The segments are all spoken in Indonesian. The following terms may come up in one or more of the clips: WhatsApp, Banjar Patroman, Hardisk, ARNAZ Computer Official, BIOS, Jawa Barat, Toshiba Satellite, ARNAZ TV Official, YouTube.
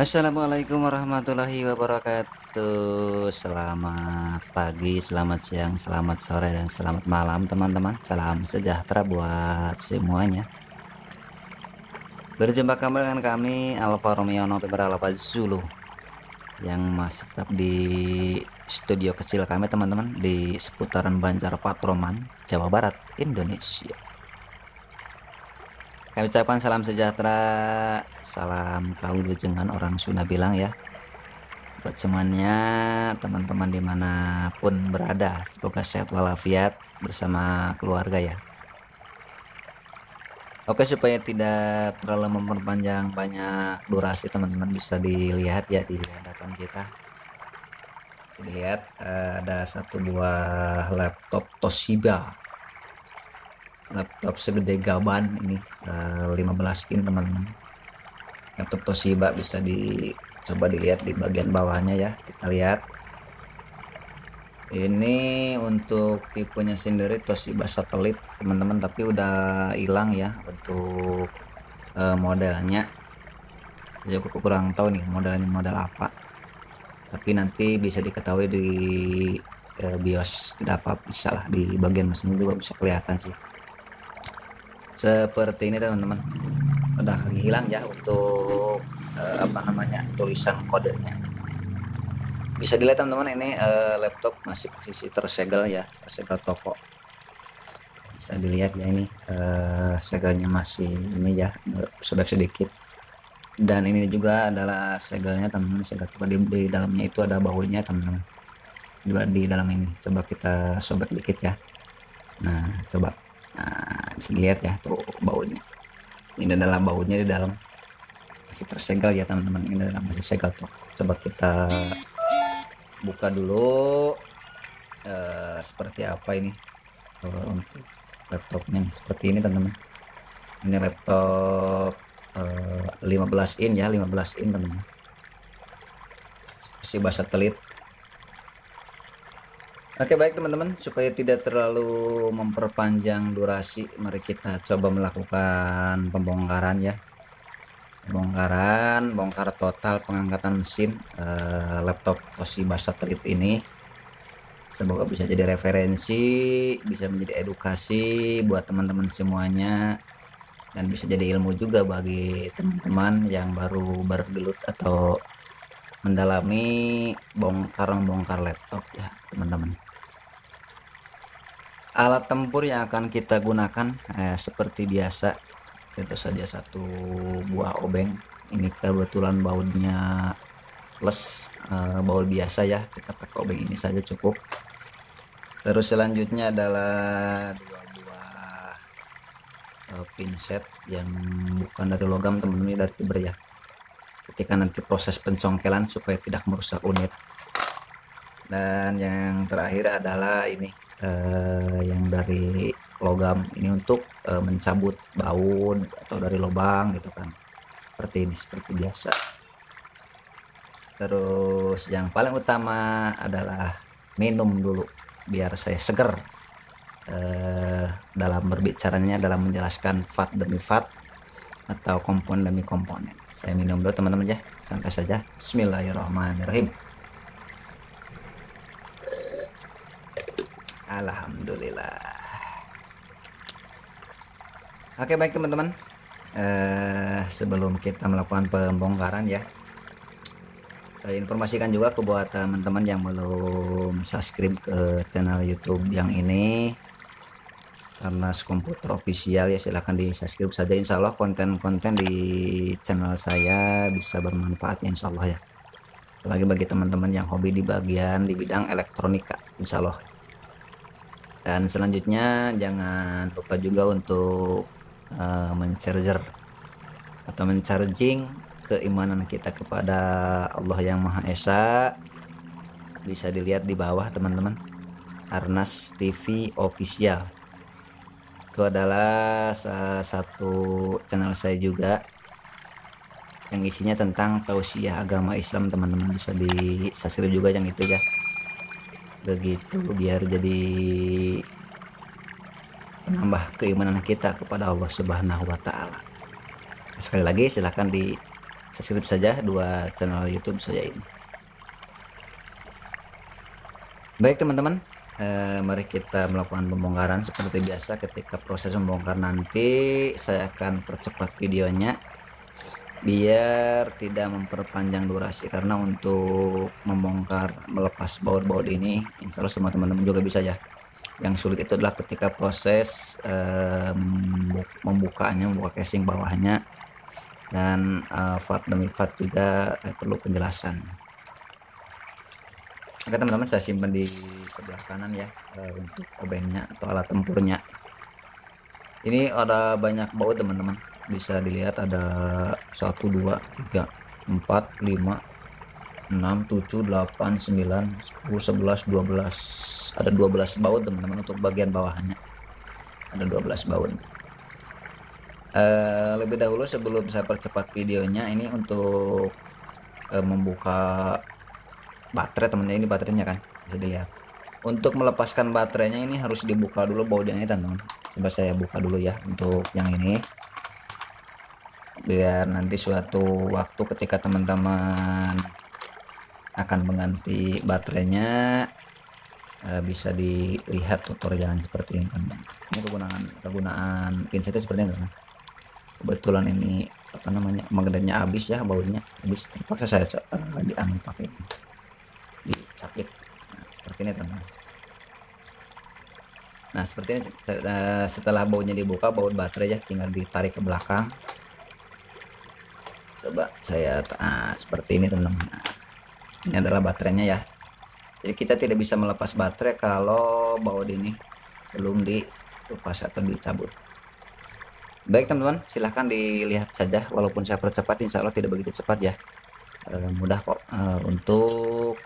Assalamualaikum warahmatullahi wabarakatuh. Selamat pagi, selamat siang, selamat sore, dan selamat malam teman-teman. Salam sejahtera buat semuanya. Berjumpa kembali dengan kami Alfa Romeo November Alfa Zulu yang masih tetap di studio kecil kami teman-teman, di seputaran Banjar Patroman, Jawa Barat, Indonesia. Kami ucapkan salam sejahtera, salam kawilujengan orang Sunda bilang ya, buat semuanya teman-teman dimanapun berada, semoga sehat walafiat bersama keluarga ya. Oke, supaya tidak terlalu memperpanjang banyak durasi teman-teman, bisa dilihat ya di hadapan kita. Bisa dilihat ada satu buah laptop Toshiba, laptop segede gaban ini 15 in teman-teman. Laptop Toshiba bisa dicoba dilihat di bagian bawahnya ya. Kita lihat ini untuk tipenya sendiri Toshiba Satellite teman-teman, tapi udah hilang ya untuk modelnya. Saya cukup kurang tahu nih modelnya model apa, tapi nanti bisa diketahui di BIOS, tidak apa-apa, bisa lah di bagian mesin juga bisa kelihatan sih seperti ini teman-teman. Udah hilang ya untuk tulisan kodenya. Bisa dilihat teman-teman ini laptop masih posisi tersegel ya, tersegel toko. Bisa dilihat ya ini segelnya masih ini ya, sobek sedikit. Dan ini juga adalah segelnya teman-teman, segel di dalamnya itu ada bautnya teman-teman. Di dalam ini coba kita sobek dikit ya. Nah, coba. Nah, bisa dilihat ya tuh bautnya. Ini adalah bautnya di dalam, masih tersegel ya teman-teman, ini adalah masih segel tuh. Coba kita buka dulu seperti apa ini untuk laptopnya. Seperti ini teman-teman, ini laptop 15 in ya, 15 in teman-teman, Toshiba Satellite. Oke, baik teman-teman, supaya tidak terlalu memperpanjang durasi, mari kita coba melakukan pembongkaran ya. Bongkar total pengangkatan mesin laptop Toshiba Satellite ini. Semoga bisa jadi referensi, bisa menjadi edukasi buat teman-teman semuanya, dan bisa jadi ilmu juga bagi teman-teman yang baru bergelut atau mendalami bongkar laptop ya teman-teman. Alat tempur yang akan kita gunakan seperti biasa, tentu saja satu buah obeng. Ini kebetulan bautnya plus baut biasa ya, kita pakai obeng ini saja cukup. Terus selanjutnya adalah dua buah pinset yang bukan dari logam teman-teman, ini dari fiber ya, ketika nanti proses pencongkelan supaya tidak merusak unit. Dan yang terakhir adalah ini yang dari logam, ini untuk mencabut baut atau dari lubang gitu kan, seperti ini, seperti biasa. Terus yang paling utama adalah minum dulu biar saya seger dalam berbicaranya, dalam menjelaskan fat demi fat atau komponen demi komponen. Saya minum dulu teman-teman ya, santai saja. Bismillahirrahmanirrahim. Alhamdulillah. Oke, baik teman-teman, sebelum kita melakukan pembongkaran ya, saya informasikan juga ke buat teman-teman yang belum subscribe ke channel YouTube yang ini, ARNAZ Computer Official ya, silahkan di subscribe saja. Insya Allah konten-konten di channel saya bisa bermanfaat insya Allah ya, apalagi bagi teman-teman yang hobi di bidang elektronika insya Allah. Dan selanjutnya jangan lupa juga untuk mencharging keimanan kita kepada Allah yang Maha Esa. Bisa dilihat di bawah teman-teman, ARNAZ TV Official, itu adalah salah satu channel saya juga yang isinya tentang tausiah agama Islam teman-teman, bisa di subscribe juga yang itu ya. begitu, biar jadi menambah keimanan kita kepada Allah Subhanahu wa Ta'ala. Sekali lagi silahkan di subscribe saja dua channel YouTube saya ini. Baik teman-teman, mari kita melakukan pembongkaran seperti biasa. Ketika proses membongkar nanti saya akan percepat videonya biar tidak memperpanjang durasi, karena untuk membongkar melepas baut-baut ini insya Allah semua teman-teman juga bisa ya. Yang sulit itu adalah ketika proses membuka casing bawahnya, dan part demi part juga perlu penjelasan. Oke teman-teman, saya simpan di sebelah kanan ya untuk obengnya atau alat tempurnya. Ini ada banyak baut teman-teman, bisa dilihat ada 1, 2, 3, 4, 5, 6, 7, 8, 9, 10, 11, 12. Ada 12 baut teman-teman untuk bagian bawahnya. Ada 12 baut. Lebih dahulu sebelum saya percepat videonya, ini untuk membuka baterai teman-teman. Ini baterainya kan bisa dilihat. Untuk melepaskan baterainya ini harus dibuka dulu bautnya ini teman-teman. Coba saya buka dulu ya untuk yang ini, biar nanti suatu waktu ketika teman-teman akan mengganti baterainya bisa dilihat tutorialnya seperti ini kan. Ini kegunaan pinsetnya seperti ini kan. Kebetulan ini apa namanya magnetnya habis ya, bautnya habis, terpaksa saya diambil pakai dicapit. Nah, seperti ini teman-teman. Nah seperti ini, setelah bautnya dibuka, baut baterai ya tinggal ditarik ke belakang. Coba saya seperti ini teman-teman. Nah, ini adalah baterainya ya. Jadi kita tidak bisa melepas baterai kalau baut ini belum dilepas atau dicabut. Baik teman-teman, silahkan dilihat saja. Walaupun saya percepat, insya Allah tidak begitu cepat ya. Mudah kok untuk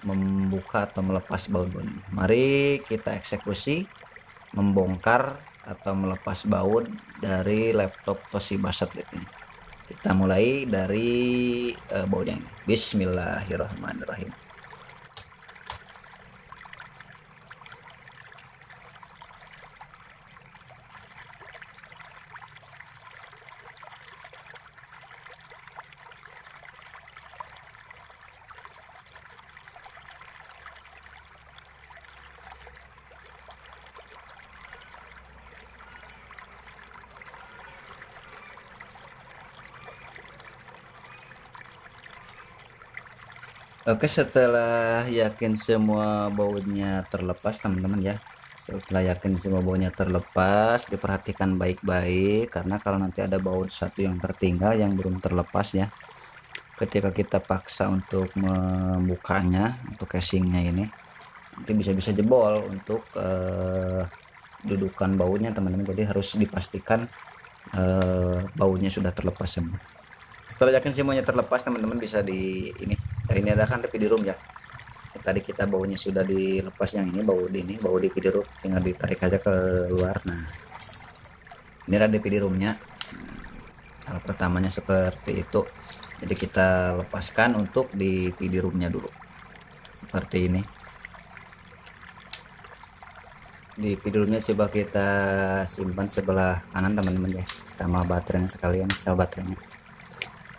membuka atau melepas baut ini. Mari kita eksekusi membongkar atau melepas baut dari laptop Toshiba Satellite ini. Kita mulai dari bautnya ini. Bismillahirrahmanirrahim. Oke, setelah yakin semua bautnya terlepas teman-teman ya, diperhatikan baik-baik, karena kalau nanti ada baut satu yang tertinggal yang belum terlepas ya, ketika kita paksa untuk membukanya untuk casingnya ini, nanti bisa-bisa jebol untuk dudukan bautnya teman-teman. Jadi harus dipastikan bautnya sudah terlepas semua. Setelah yakin semuanya terlepas teman-teman, bisa di ini ada kan PD room ya. Tadi kita baunya sudah dilepas, yang ini bau di PD room, tinggal ditarik aja keluar. Nah, ini ada PD roomnya. Hal pertamanya seperti itu. Jadi kita lepaskan untuk di PD roomnya dulu. Seperti ini. Di PD roomnya coba kita simpan sebelah kanan teman-teman ya, sama baterainya sekalian,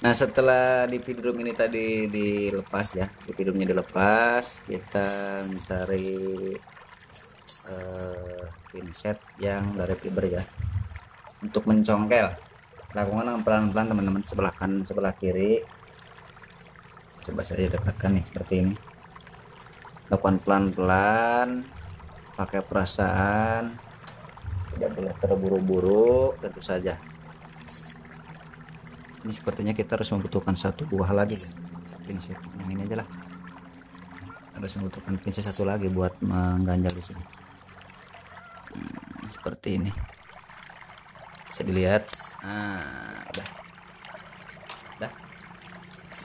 Nah setelah di feed room ini tadi dilepas ya, di feed roomnya dilepas, kita mencari pinset yang dari fiber ya, untuk mencongkel. Lakukan pelan-pelan teman-teman, sebelah kanan sebelah kiri. Coba saya dekatkan nih seperti ini. Lakukan pelan-pelan, pakai perasaan, tidak boleh terburu-buru tentu saja. Ini sepertinya kita harus membutuhkan satu buah lagi pinset, yang ini aja lah, harus membutuhkan pinset satu lagi buat mengganjal di sini. Seperti ini bisa dilihat. Nah,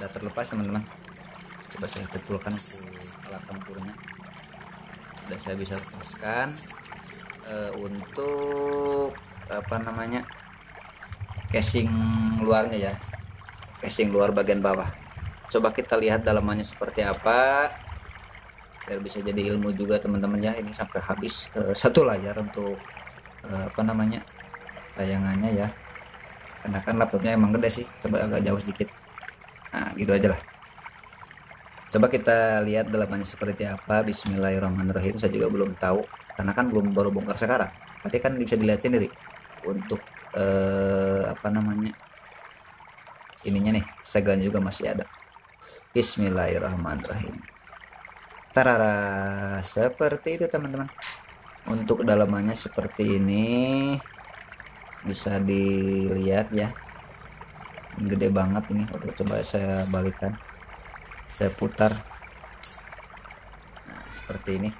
udah terlepas teman-teman. Coba saya kumpulkan ke alat tempurnya. Sudah saya bisa lepaskan untuk apa namanya casing luarnya ya, casing luar bagian bawah. Coba kita lihat dalamannya seperti apa. biar bisa jadi ilmu juga teman-teman ya. Ini sampai habis satu layar untuk apa namanya tayangannya ya, karena kan laptopnya emang gede sih. Coba agak jauh sedikit, nah gitu aja lah. Coba kita lihat dalamannya seperti apa. Bismillahirrahmanirrahim. Saya juga belum tahu karena kan belum baru bongkar sekarang. Tadi kan bisa dilihat sendiri untuk apa namanya ininya nih, segelnya juga masih ada. Bismillahirrahmanirrahim. Tarara, seperti itu teman-teman. Untuk dalamannya seperti ini, bisa dilihat ya, gede banget ini. Coba saya balikan, saya putar. Nah, seperti ini.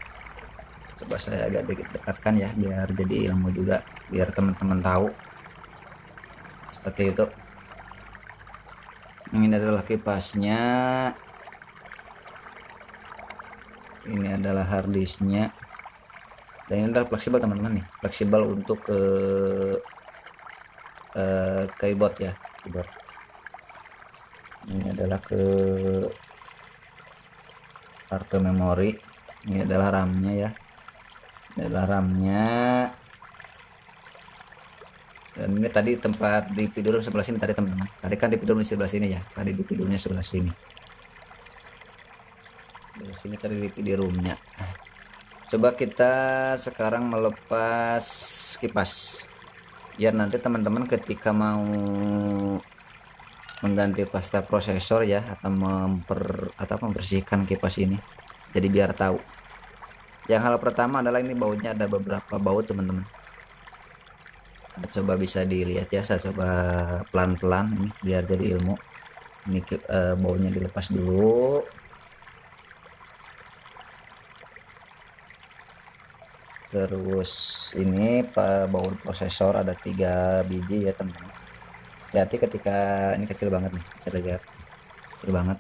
Coba saya agak dekatkan ya, biar jadi ilmu juga, biar teman-teman tahu. Seperti itu. Ini adalah kipasnya, ini adalah harddisknya, dan ini adalah fleksibel teman-teman nih, fleksibel untuk keyboard ya, keyboard. Ini adalah ke kartu memori, ini adalah RAM-nya ya, ini adalah RAM-nya. Dan ini tadi tempat di tidur sebelah sini tadi teman-teman. Tadi kan di tidur di sebelah sini ya. Tadi di tidurnya sebelah sini. Di sini tadi di roomnya. Coba kita sekarang melepas kipas. Biar nanti teman-teman ketika mau mengganti pasta prosesor ya, atau membersihkan kipas ini. Jadi biar tahu. Yang hal pertama adalah ini bautnya, ada beberapa baut teman-teman. Coba bisa dilihat ya, saya coba pelan-pelan biar jadi ilmu. Ini baunya dilepas dulu. Terus ini baut prosesor ada 3 biji ya teman-teman. Hati-hati ketika ini kecil banget nih, saya lihat kecil banget.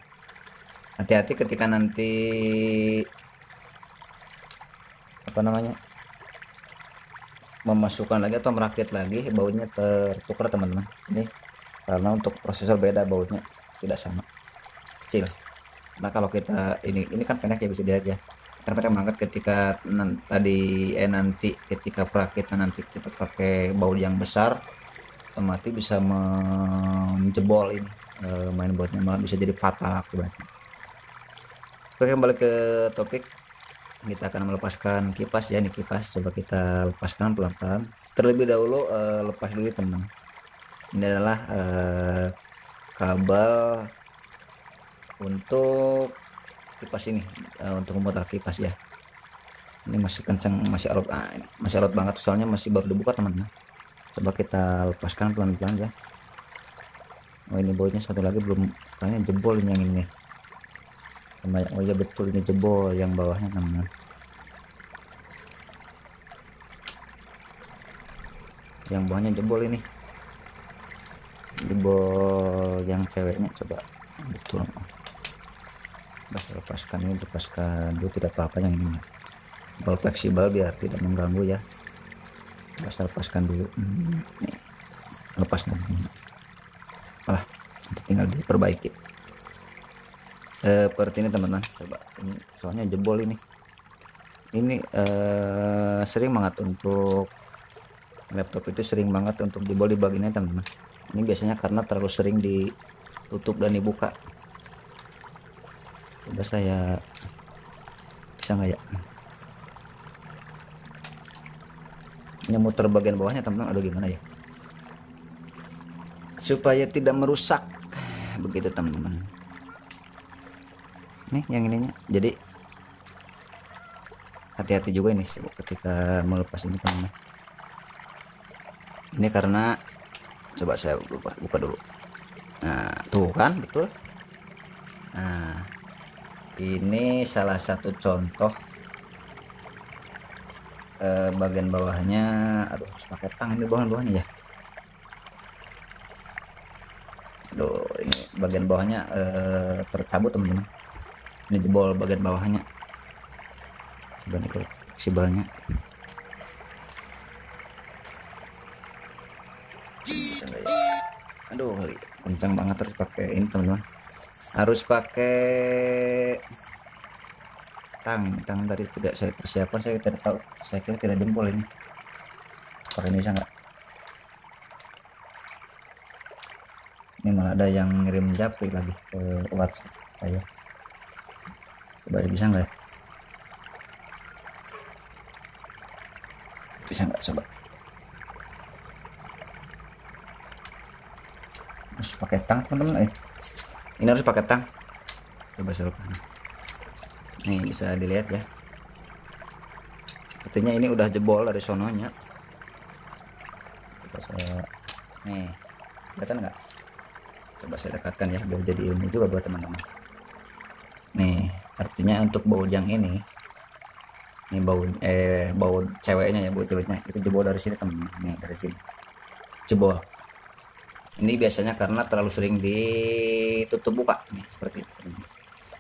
Hati-hati ketika nanti apa namanya memasukkan lagi atau merakit lagi, bautnya tertukar teman-teman. Ini karena untuk prosesor beda, bautnya tidak sama, kecil. Nah kalau kita ini kan pendek ya, bisa dilihat ya, karena banget ketika nanti ketika perakitan nanti kita pakai baut yang besar, otomatis bisa menjebol ini main bautnya, malah bisa jadi fatal akibatnya. Oke, kembali ke topik. Kita akan melepaskan kipas ya. Ini kipas coba kita lepaskan pelan-pelan. Terlebih dahulu lepas dulu teman. Ini adalah kabel untuk kipas ini, untuk memutar kipas ya. Ini masih kenceng, masih alot, masih alot banget soalnya masih baru dibuka teman-teman. Coba kita lepaskan pelan-pelan ya. Oh ini bautnya satu lagi belum, kayaknya jebol ini yang ini. Oh ya betul, ini jebol yang bawahnya teman-teman. Yang bawahnya jebol ini. Jebol yang ceweknya coba. Betul. Lepaskan ini, lepaskan dulu, tidak apa-apa yang ini. Jebol fleksibel biar tidak mengganggu ya. Lepaskan dulu. Nih. Lepas nanti. Alah, nanti tinggal diperbaiki. Seperti ini teman-teman. Coba ini soalnya jebol ini. Ini sering banget untuk laptop itu, sering banget untuk jebol di bagiannya teman-teman. Ini biasanya karena terlalu sering ditutup dan dibuka. Coba saya bisa nggak ya? Ini muter bagian bawahnya teman-teman. Aduh gimana ya? Supaya tidak merusak begitu teman-teman. Nih yang ininya, jadi hati-hati juga ini ketika melepas ini teman-teman. Ini karena coba saya buka dulu. Nah tuh kan betul. Nah ini salah satu contoh bagian bawahnya. Aduh harus pakai tangan di bawahnya ya. Aduh ini bagian bawahnya tercabut teman-teman. Ini jebol bagian bawahnya. Coba nih kalau fleksibelnya. Aduh, kencang banget, harus pakai ini teman-teman. Harus pakai tang tadi tidak saya persiapkan, saya tidak tahu, saya kira tidak jempol ini. Kalau ini bisa nggak? Ini malah ada yang ngirim japri lagi ke WhatsApp saya. Coba bisa nggak? Bisa nggak coba? Harus pakai tang teman-teman. Ini harus pakai tang. Coba serupkan. Nih bisa dilihat ya. Artinya ini udah jebol dari sononya. Coba saya, nih kelihatan nggak? Coba saya dekatkan ya biar jadi ilmu juga buat teman-teman. Nih artinya untuk baujang ini, ini bau ceweknya ya, bau ceweknya itu jebol dari sini teman. Nih dari sini jebol. Ini biasanya karena terlalu sering ditutup buka nih seperti itu.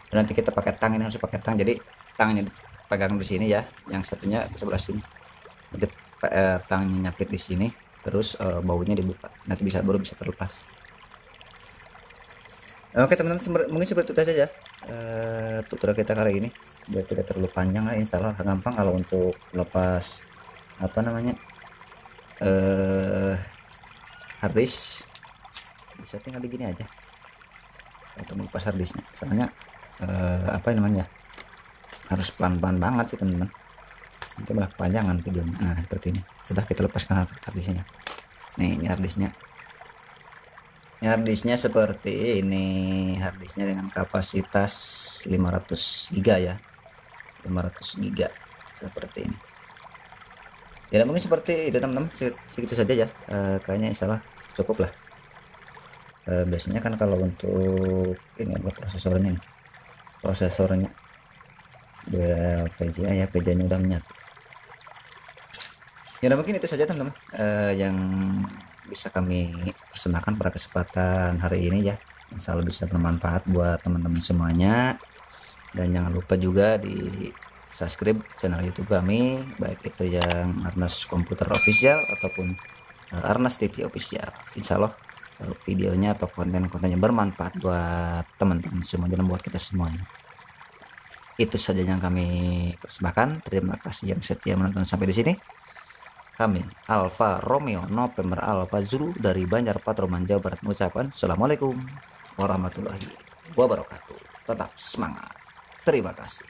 Dan nanti kita pakai tang, ini harus pakai tang, jadi tangnya pegang di sini ya, yang satunya sebelah sini, jadi tangnya nyapit di sini, terus baunya dibuka, nanti bisa baru bisa terlepas. Oke teman-teman, mungkin seperti itu saja ya tutorial kita kali ini, biar tidak terlalu panjang lah, insya Allah gampang kalau untuk lepas apa namanya harddisk, bisa tinggal di gini aja atau melepas harddisknya, soalnya apa namanya harus pelan-pelan banget sih teman-teman, nanti malah kepanjangan videonya. Nah seperti ini sudah kita lepaskan harddisknya nih, ini harddisknya seperti ini, harddisknya dengan kapasitas 500 GB ya, 500 GB seperti ini ya. Mungkin seperti itu teman-teman, segitu saja ya, kayaknya insya Allah cukup lah. Biasanya kan kalau untuk ini buat prosesornya nih, prosesornya PCA ya, PCA nya udah menyatu ya. Mungkin itu saja teman-teman yang bisa kami persembahkan pada kesempatan hari ini ya, insya Allah bisa bermanfaat buat teman-teman semuanya. Dan jangan lupa juga di subscribe channel YouTube kami, baik itu yang ARNAZ Computer Official ataupun ARNAZ TV Official. Insya Allah videonya atau konten-kontennya bermanfaat buat teman-teman semua dan buat kita semuanya. Itu saja yang kami persembahkan. Terima kasih yang setia menonton sampai di sini. Kami Alfa Romeo November Alfa Zulu dari Banjar Patroman, Jawa Barat mengucapkan Assalamualaikum warahmatullahi wabarakatuh. Tetap semangat. Terima kasih.